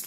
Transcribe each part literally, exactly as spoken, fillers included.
It's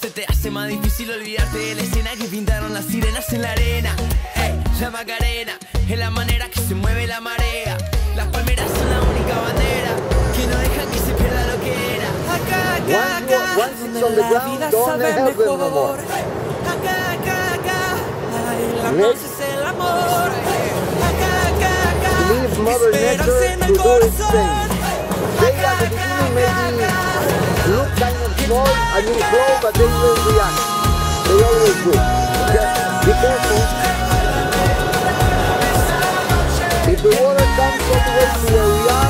se te hace más difícil olvidarte de la escena que pintaron las sirenas en la arena. Hey, la Macarena es la manera que se mueve la marea, las palmeras son la única bandera que no deja que se pierda lo que era. Acá, acá, acá, donde la vida sabe mejor. Acá, acá, acá, la paz es el amor. Mother Nature to do its thing. They are the people maybe look kind of small, I mean slow, but they will react. They always do. Just be careful. If the water comes all the way to where we are,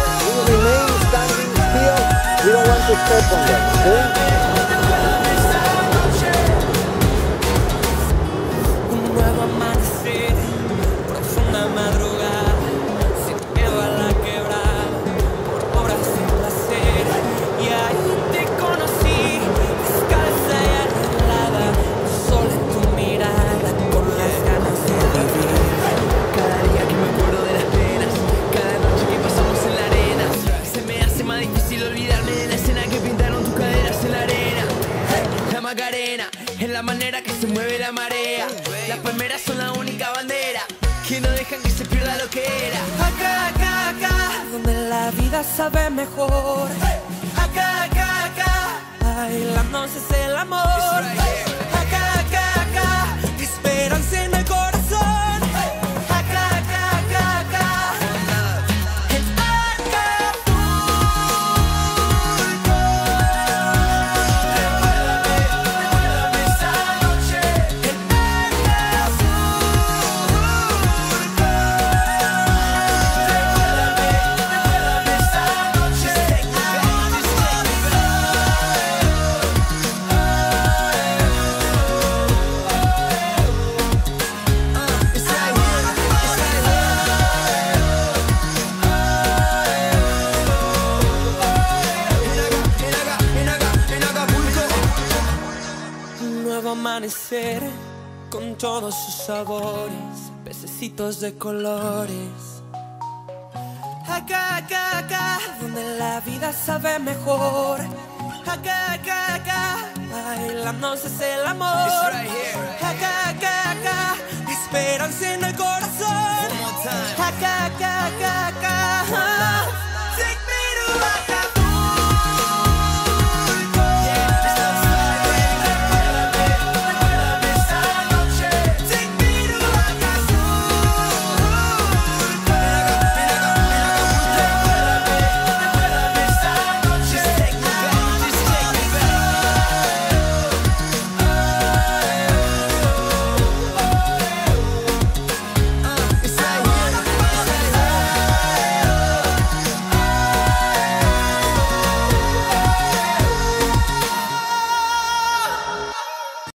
we remain standing still. We don't want to step on them. Un nuevo amanecer, profunda madrugada. Es la manera que se mueve la marea, las palmeras son la única bandera que no dejan que se pierda lo que era. Acá, acá, acá, donde la vida sabe mejor. Acá, acá, acá, bailando es el amor. Acá, acá, acá, esperanza en el corazón. Acá, acá, acá, acá, en amanecer con todos sus sabores, pececitos de colores. Acá, acá, acá, donde la vida sabe mejor. Acá, acá, acá, bailamos es el amor. Acá, acá, acá, esperanza en el corazón.